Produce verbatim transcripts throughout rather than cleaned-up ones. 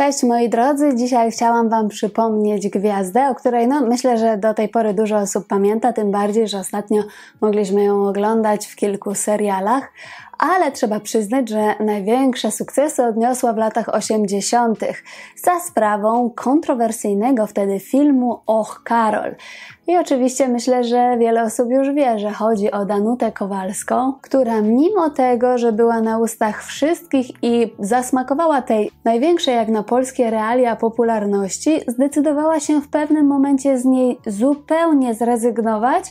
Cześć moi drodzy, dzisiaj chciałam Wam przypomnieć gwiazdę, o której no myślę, że do tej pory dużo osób pamięta, tym bardziej, że ostatnio mogliśmy ją oglądać w kilku serialach, ale trzeba przyznać, że największe sukcesy odniosła w latach osiemdziesiątych za sprawą kontrowersyjnego wtedy filmu Och Karol. I oczywiście myślę, że wiele osób już wie, że chodzi o Danutę Kowalską, która mimo tego, że była na ustach wszystkich i zasmakowała tej największej jak na polskie realia popularności, zdecydowała się w pewnym momencie z niej zupełnie zrezygnować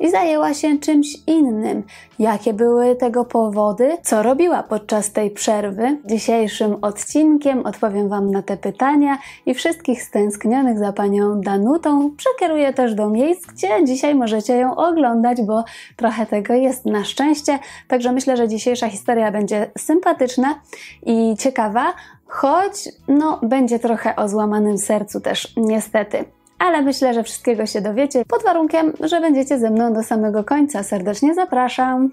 i zajęła się czymś innym. Jakie były tego powody? Co robiła podczas tej przerwy? Dzisiejszym odcinkiem odpowiem Wam na te pytania i wszystkich stęsknionych za Panią Danutą przekieruję też do miejsc, gdzie dzisiaj możecie ją oglądać, bo trochę tego jest na szczęście. Także myślę, że dzisiejsza historia będzie sympatyczna i ciekawa, choć no, będzie trochę o złamanym sercu też niestety. Ale myślę, że wszystkiego się dowiecie, pod warunkiem, że będziecie ze mną do samego końca. Serdecznie zapraszam!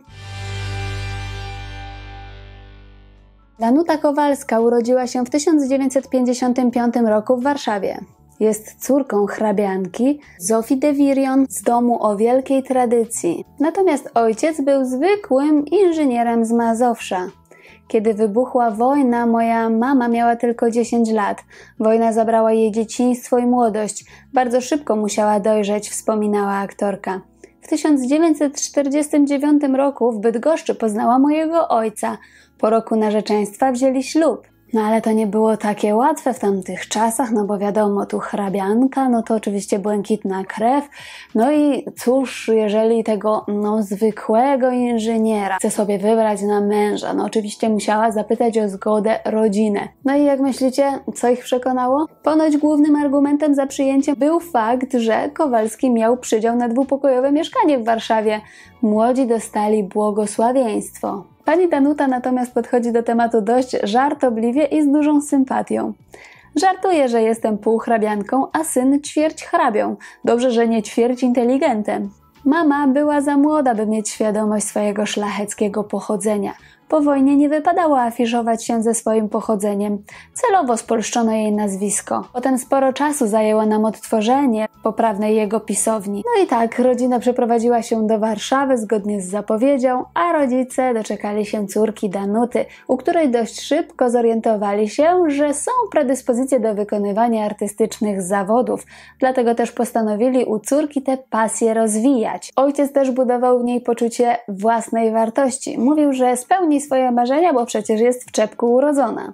Danuta Kowalska urodziła się w tysiąc dziewięćset pięćdziesiątym piątym roku w Warszawie. Jest córką hrabianki Zofii de Virion z domu o wielkiej tradycji. Natomiast ojciec był zwykłym inżynierem z Mazowsza. Kiedy wybuchła wojna, moja mama miała tylko dziesięć lat. Wojna zabrała jej dzieciństwo i młodość. Bardzo szybko musiała dojrzeć, wspominała aktorka. W tysiąc dziewięćset czterdziestym dziewiątym roku w Bydgoszczy poznała mojego ojca. Po roku narzeczeństwa wzięli ślub. No ale to nie było takie łatwe w tamtych czasach, no bo wiadomo, tu hrabianka, no to oczywiście błękitna krew. No i cóż, jeżeli tego no, zwykłego inżyniera chce sobie wybrać na męża, no oczywiście musiała zapytać o zgodę rodzinę. No i jak myślicie, co ich przekonało? Ponoć głównym argumentem za przyjęciem był fakt, że Kowalski miał przydział na dwupokojowe mieszkanie w Warszawie. Młodzi dostali błogosławieństwo. Pani Danuta natomiast podchodzi do tematu dość żartobliwie i z dużą sympatią. Żartuję, że jestem półhrabianką, a syn ćwierć hrabią. Dobrze, że nie ćwierć inteligentem. Mama była za młoda, by mieć świadomość swojego szlacheckiego pochodzenia. Po wojnie nie wypadało afiszować się ze swoim pochodzeniem. Celowo spolszczono jej nazwisko. Potem sporo czasu zajęło nam odtworzenie poprawnej jego pisowni. No i tak, rodzina przeprowadziła się do Warszawy zgodnie z zapowiedzią, a rodzice doczekali się córki Danuty, u której dość szybko zorientowali się, że są predyspozycje do wykonywania artystycznych zawodów. Dlatego też postanowili u córki tę pasję rozwijać. Ojciec też budował w niej poczucie własnej wartości. Mówił, że spełni swoje marzenia, bo przecież jest w czepku urodzona.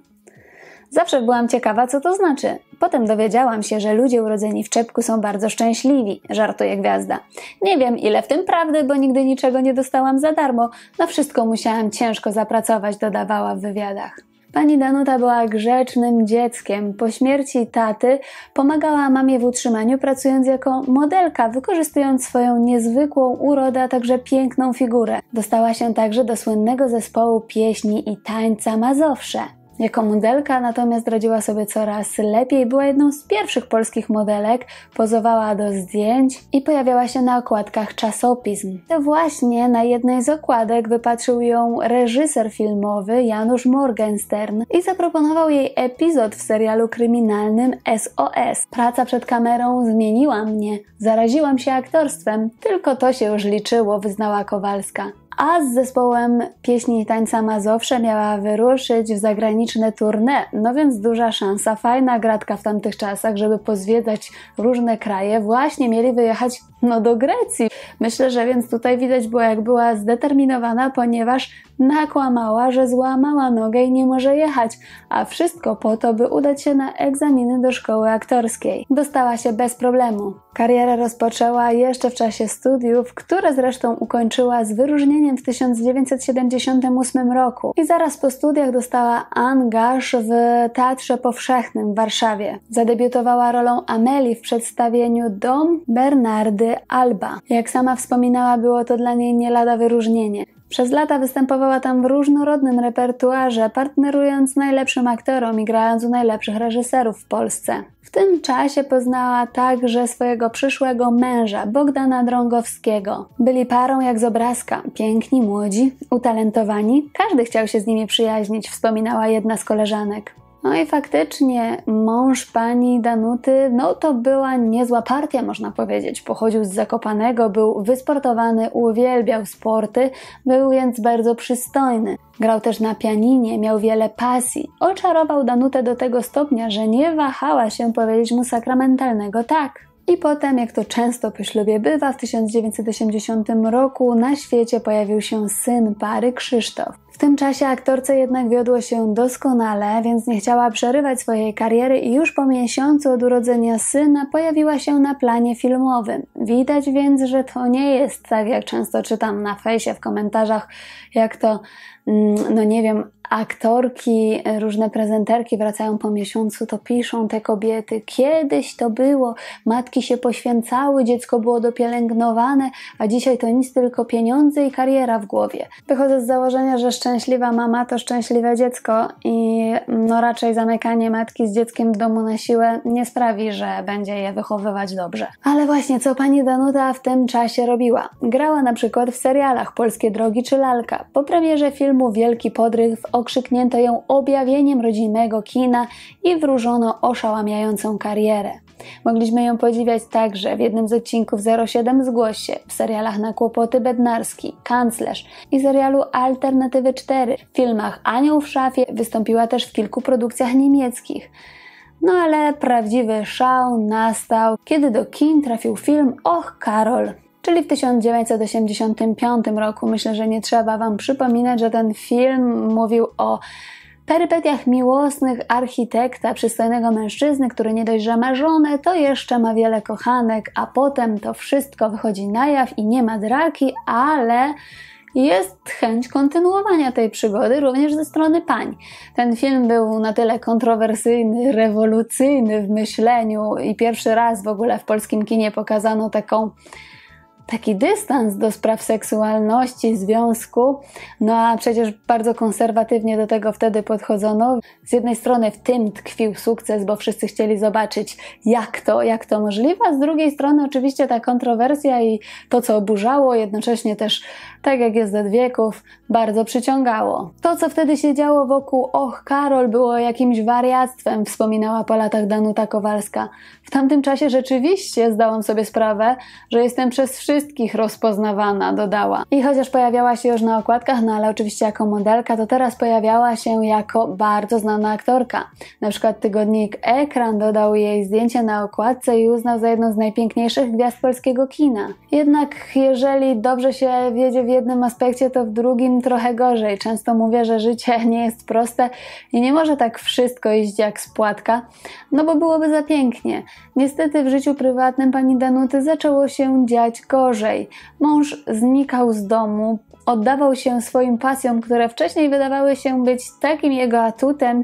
Zawsze byłam ciekawa, co to znaczy. Potem dowiedziałam się, że ludzie urodzeni w czepku są bardzo szczęśliwi, żartuje gwiazda. Nie wiem, ile w tym prawdy, bo nigdy niczego nie dostałam za darmo. Na wszystko musiałam ciężko zapracować, dodawała w wywiadach. Pani Danuta była grzecznym dzieckiem. Po śmierci taty pomagała mamie w utrzymaniu, pracując jako modelka, wykorzystując swoją niezwykłą urodę, a także piękną figurę. Dostała się także do słynnego zespołu pieśni i tańca Mazowsze. Jako modelka natomiast radziła sobie coraz lepiej, była jedną z pierwszych polskich modelek, pozowała do zdjęć i pojawiała się na okładkach czasopism. To właśnie na jednej z okładek wypatrzył ją reżyser filmowy Janusz Morgenstern i zaproponował jej epizod w serialu kryminalnym S O S. Praca przed kamerą zmieniła mnie, zaraziłam się aktorstwem, tylko to się już liczyło, wyznała Kowalska. A z zespołem pieśni i tańca Mazowsze miała wyruszyć w zagraniczne tournée, no więc duża szansa, fajna gratka w tamtych czasach, żeby pozwiedzać różne kraje. Właśnie mieli wyjechać no, do Grecji. Myślę, że więc tutaj widać było, jak była zdeterminowana, ponieważ nakłamała, że złamała nogę i nie może jechać, a wszystko po to, by udać się na egzaminy do szkoły aktorskiej. Dostała się bez problemu. Karierę rozpoczęła jeszcze w czasie studiów, które zresztą ukończyła z wyróżnieniem w tysiąc dziewięćset siedemdziesiątym ósmym roku i zaraz po studiach dostała angaż w Teatrze Powszechnym w Warszawie. Zadebiutowała rolą Anelii w przedstawieniu Dom Bernardy Alba. Jak sama wspominała, było to dla niej nie lada wyróżnienie. Przez lata występowała tam w różnorodnym repertuarze, partnerując z najlepszym aktorom i grając u najlepszych reżyserów w Polsce. W tym czasie poznała także swojego przyszłego męża, Bogdana Drągowskiego. Byli parą jak z obrazka, piękni, młodzi, utalentowani. Każdy chciał się z nimi przyjaźnić, wspominała jedna z koleżanek. No i faktycznie mąż pani Danuty, no to była niezła partia, można powiedzieć. Pochodził z Zakopanego, był wysportowany, uwielbiał sporty, był więc bardzo przystojny. Grał też na pianinie, miał wiele pasji. Oczarował Danutę do tego stopnia, że nie wahała się powiedzieć mu sakramentalnego tak. I potem, jak to często po ślubie bywa, w tysiąc dziewięćset osiemdziesiątym roku na świecie pojawił się syn pary, Krzysztof. W tym czasie aktorce jednak wiodło się doskonale, więc nie chciała przerywać swojej kariery i już po miesiącu od urodzenia syna pojawiła się na planie filmowym. Widać więc, że to nie jest tak, jak często czytam na fejsie, w komentarzach, jak to, no nie wiem, aktorki, różne prezenterki wracają po miesiącu, to piszą te kobiety. Kiedyś to było, matki się poświęcały, dziecko było dopielęgnowane, a dzisiaj to nic, tylko pieniądze i kariera w głowie. Wychodzę z założenia, że szczęśliwa mama to szczęśliwe dziecko i no raczej zamykanie matki z dzieckiem w domu na siłę nie sprawi, że będzie je wychowywać dobrze. Ale właśnie, co pani Danuta w tym czasie robiła? Grała na przykład w serialach Polskie Drogi czy Lalka. Po premierze filmu Wielki Podryw okrzyknięto ją objawieniem rodzimego kina i wróżono oszałamiającą karierę. Mogliśmy ją podziwiać także w jednym z odcinków zero siedem Zgłoś się, w serialach Na kłopoty Bednarski, Kanclerz i serialu Alternatywy cztery. W filmach Anioł w szafie wystąpiła też w kilku produkcjach niemieckich. No ale prawdziwy szał nastał, kiedy do kin trafił film Och Karol. Czyli w tysiąc dziewięćset osiemdziesiątym piątym roku. Myślę, że nie trzeba wam przypominać, że ten film mówił o perypetiach miłosnych architekta, przystojnego mężczyzny, który nie dość, że ma żonę, to jeszcze ma wiele kochanek, a potem to wszystko wychodzi na jaw i nie ma draki, ale jest chęć kontynuowania tej przygody również ze strony pań. Ten film był na tyle kontrowersyjny, rewolucyjny w myśleniu i pierwszy raz w ogóle w polskim kinie pokazano taką taki dystans do spraw seksualności, związku, no a przecież bardzo konserwatywnie do tego wtedy podchodzono. Z jednej strony w tym tkwił sukces, bo wszyscy chcieli zobaczyć jak to, jak to możliwe, a z drugiej strony oczywiście ta kontrowersja i to, co oburzało, jednocześnie też, tak jak jest od wieków, bardzo przyciągało. To, co wtedy się działo wokół Och Karol, było jakimś wariactwem, wspominała po latach Danuta Kowalska. W tamtym czasie rzeczywiście zdałam sobie sprawę, że jestem przez wszystkich wszystkich rozpoznawana, dodała. I chociaż pojawiała się już na okładkach, no ale oczywiście jako modelka, to teraz pojawiała się jako bardzo znana aktorka. Na przykład tygodnik Ekran dodał jej zdjęcie na okładce i uznał za jedną z najpiękniejszych gwiazd polskiego kina. Jednak jeżeli dobrze się wiedzie w jednym aspekcie, to w drugim trochę gorzej. Często mówię, że życie nie jest proste i nie może tak wszystko iść jak z płatka, no bo byłoby za pięknie. Niestety w życiu prywatnym pani Danuty zaczęło się dziać gorzej. Gorzej. Mąż znikał z domu, oddawał się swoim pasjom, które wcześniej wydawały się być takim jego atutem.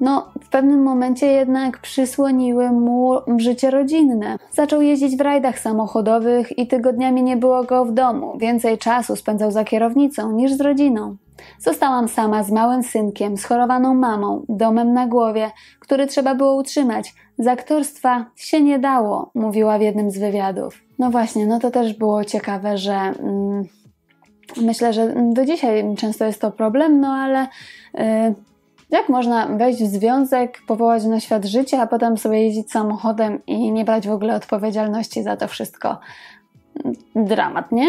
No, w pewnym momencie jednak przysłoniły mu życie rodzinne. Zaczął jeździć w rajdach samochodowych i tygodniami nie było go w domu. Więcej czasu spędzał za kierownicą niż z rodziną. Zostałam sama z małym synkiem, schorowaną mamą, domem na głowie, który trzeba było utrzymać. Z aktorstwa się nie dało, mówiła w jednym z wywiadów. No właśnie, no to też było ciekawe, że mm, myślę, że do dzisiaj często jest to problem, no ale yy, jak można wejść w związek, powołać na świat życie, a potem sobie jeździć samochodem i nie brać w ogóle odpowiedzialności za to wszystko? Dramat, nie?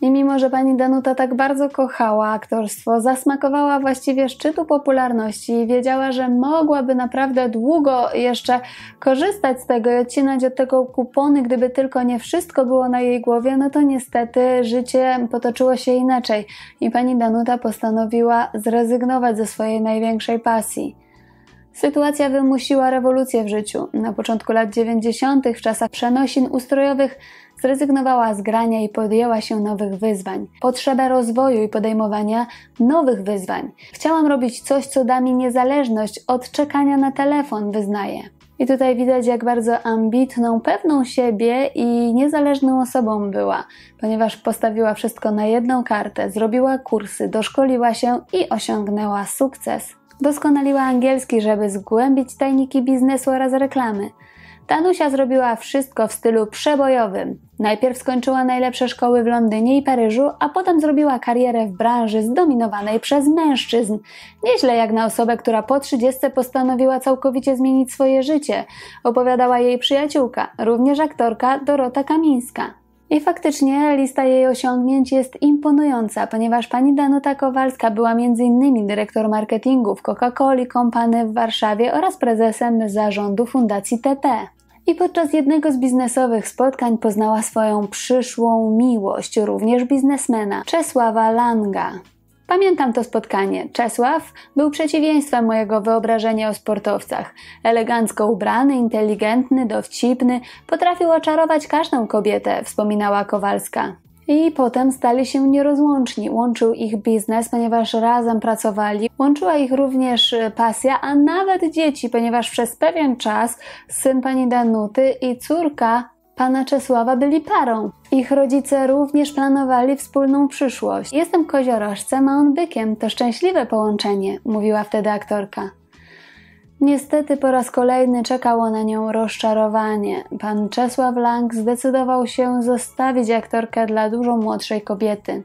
I mimo, że pani Danuta tak bardzo kochała aktorstwo, zasmakowała właściwie szczytu popularności i wiedziała, że mogłaby naprawdę długo jeszcze korzystać z tego i odcinać od tego kupony, gdyby tylko nie wszystko było na jej głowie, no to niestety życie potoczyło się inaczej i pani Danuta postanowiła zrezygnować ze swojej największej pasji. Sytuacja wymusiła rewolucję w życiu. Na początku lat dziewięćdziesiątych, w czasach przenosin ustrojowych, zrezygnowała z grania i podjęła się nowych wyzwań. Potrzebę rozwoju i podejmowania nowych wyzwań. Chciałam robić coś, co da mi niezależność od czekania na telefon, wyznaje. I tutaj widać, jak bardzo ambitną, pewną siebie i niezależną osobą była, ponieważ postawiła wszystko na jedną kartę, zrobiła kursy, doszkoliła się i osiągnęła sukces. Doskonaliła angielski, żeby zgłębić tajniki biznesu oraz reklamy. Danusia zrobiła wszystko w stylu przebojowym. Najpierw skończyła najlepsze szkoły w Londynie i Paryżu, a potem zrobiła karierę w branży zdominowanej przez mężczyzn. Nieźle jak na osobę, która po trzydziestce postanowiła całkowicie zmienić swoje życie, opowiadała jej przyjaciółka, również aktorka Dorota Kamińska. I faktycznie lista jej osiągnięć jest imponująca, ponieważ pani Danuta Kowalska była między innymi dyrektor marketingu w Coca-Coli Company w Warszawie oraz prezesem zarządu fundacji T P. I podczas jednego z biznesowych spotkań poznała swoją przyszłą miłość, również biznesmena, Czesława Langa. Pamiętam to spotkanie. Czesław był przeciwieństwem mojego wyobrażenia o sportowcach. Elegancko ubrany, inteligentny, dowcipny, potrafił oczarować każdą kobietę, wspominała Kowalska. I potem stali się nierozłączni. Łączył ich biznes, ponieważ razem pracowali. Łączyła ich również pasja, a nawet dzieci, ponieważ przez pewien czas syn pani Danuty i córka pana Czesława byli parą. Ich rodzice również planowali wspólną przyszłość. Jestem koziorożcem, a on bykiem. To szczęśliwe połączenie, mówiła wtedy aktorka. Niestety po raz kolejny czekało na nią rozczarowanie. Pan Czesław Lang zdecydował się zostawić aktorkę dla dużo młodszej kobiety.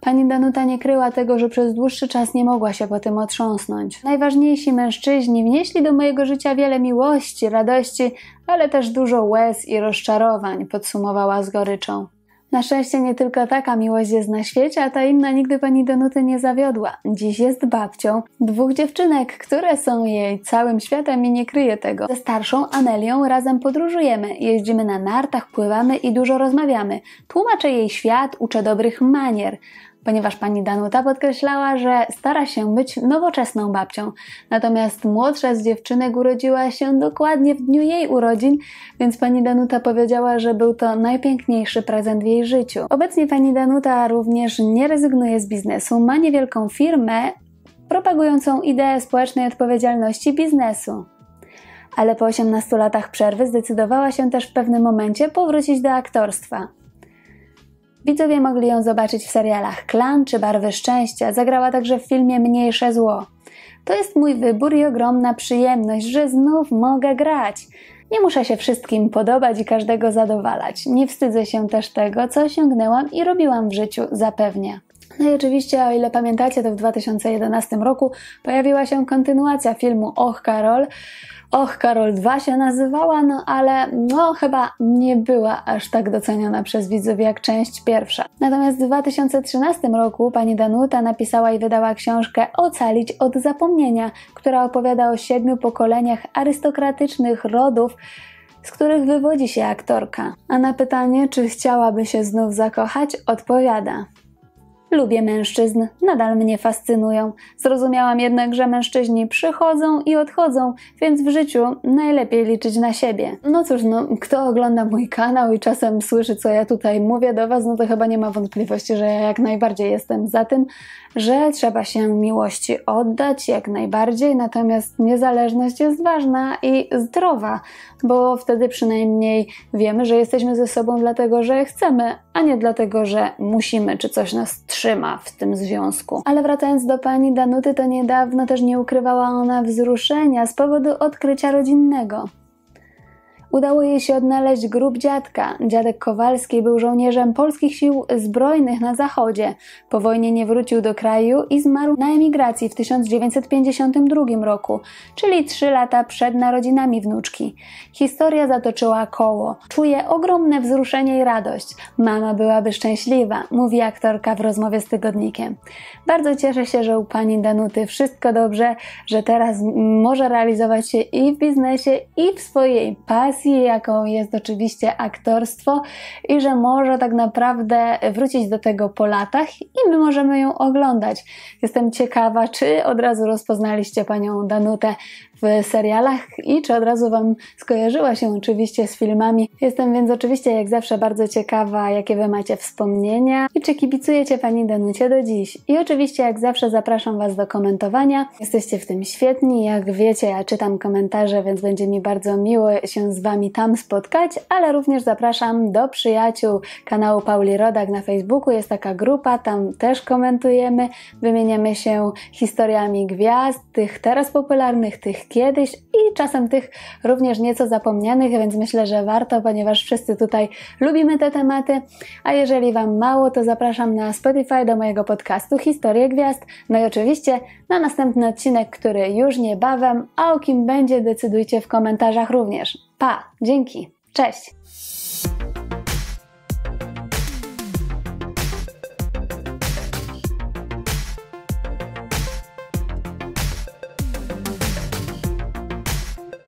Pani Danuta nie kryła tego, że przez dłuższy czas nie mogła się po tym otrząsnąć. Najważniejsi mężczyźni wnieśli do mojego życia wiele miłości, radości, ale też dużo łez i rozczarowań, podsumowała z goryczą. Na szczęście nie tylko taka miłość jest na świecie, a ta inna nigdy pani Danuty nie zawiodła. Dziś jest babcią dwóch dziewczynek, które są jej całym światem i nie kryje tego. Ze starszą Anelią razem podróżujemy, jeździmy na nartach, pływamy i dużo rozmawiamy. Tłumaczę jej świat, uczę dobrych manier. Ponieważ pani Danuta podkreślała, że stara się być nowoczesną babcią. Natomiast młodsza z dziewczynek urodziła się dokładnie w dniu jej urodzin, więc pani Danuta powiedziała, że był to najpiękniejszy prezent w jej życiu. Obecnie pani Danuta również nie rezygnuje z biznesu, ma niewielką firmę propagującą ideę społecznej odpowiedzialności biznesu. Ale po osiemnastu latach przerwy zdecydowała się też w pewnym momencie powrócić do aktorstwa. Widzowie mogli ją zobaczyć w serialach Klan czy Barwy szczęścia, zagrała także w filmie Mniejsze zło. To jest mój wybór i ogromna przyjemność, że znów mogę grać. Nie muszę się wszystkim podobać i każdego zadowalać. Nie wstydzę się też tego, co osiągnęłam i robiłam w życiu, zapewnia. No i oczywiście, o ile pamiętacie, to w dwa tysiące jedenastym roku pojawiła się kontynuacja filmu Och Karol. Och Karol dwa się nazywała, no ale no chyba nie była aż tak doceniona przez widzów jak część pierwsza. Natomiast w dwa tysiące trzynastym roku pani Danuta napisała i wydała książkę Ocalić od zapomnienia, która opowiada o siedmiu pokoleniach arystokratycznych rodów, z których wywodzi się aktorka. A na pytanie, czy chciałaby się znów zakochać, odpowiada: lubię mężczyzn, nadal mnie fascynują. Zrozumiałam jednak, że mężczyźni przychodzą i odchodzą, więc w życiu najlepiej liczyć na siebie. No cóż, no, kto ogląda mój kanał i czasem słyszy, co ja tutaj mówię do was, no to chyba nie ma wątpliwości, że ja jak najbardziej jestem za tym, że trzeba się miłości oddać jak najbardziej, natomiast niezależność jest ważna i zdrowa, bo wtedy przynajmniej wiemy, że jesteśmy ze sobą dlatego, że chcemy, a nie dlatego, że musimy, czy coś nas trzyma w tym związku. Ale wracając do pani Danuty, to niedawno też nie ukrywała ona wzruszenia z powodu odkrycia rodzinnego. Udało jej się odnaleźć grób dziadka. Dziadek Kowalski był żołnierzem polskich sił zbrojnych na zachodzie. Po wojnie nie wrócił do kraju i zmarł na emigracji w tysiąc dziewięćset pięćdziesiątym drugim roku, czyli trzy lata przed narodzinami wnuczki. Historia zatoczyła koło. Czuje ogromne wzruszenie i radość. Mama byłaby szczęśliwa, mówi aktorka w rozmowie z Tygodnikiem. Bardzo cieszę się, że u pani Danuty wszystko dobrze, że teraz może realizować się i w biznesie, i w swojej pasji, jaką jest oczywiście aktorstwo, i że może tak naprawdę wrócić do tego po latach i my możemy ją oglądać. Jestem ciekawa, czy od razu rozpoznaliście panią Danutę w serialach i czy od razu wam skojarzyła się oczywiście z filmami. Jestem więc oczywiście jak zawsze bardzo ciekawa, jakie wy macie wspomnienia i czy kibicujecie pani Danucie do dziś. I oczywiście jak zawsze zapraszam was do komentowania. Jesteście w tym świetni, jak wiecie, ja czytam komentarze, więc będzie mi bardzo miło się z wami tam spotkać, ale również zapraszam do przyjaciół kanału Pauli Rodak na Facebooku, jest taka grupa, tam też komentujemy, wymieniamy się historiami gwiazd, tych teraz popularnych, tych kiedyś i czasem tych również nieco zapomnianych, więc myślę, że warto, ponieważ wszyscy tutaj lubimy te tematy. A jeżeli Wam mało, to zapraszam na Spotify do mojego podcastu Historie Gwiazd. No i oczywiście na następny odcinek, który już niebawem, a o kim będzie, decydujcie w komentarzach również. Pa! Dzięki! Cześć!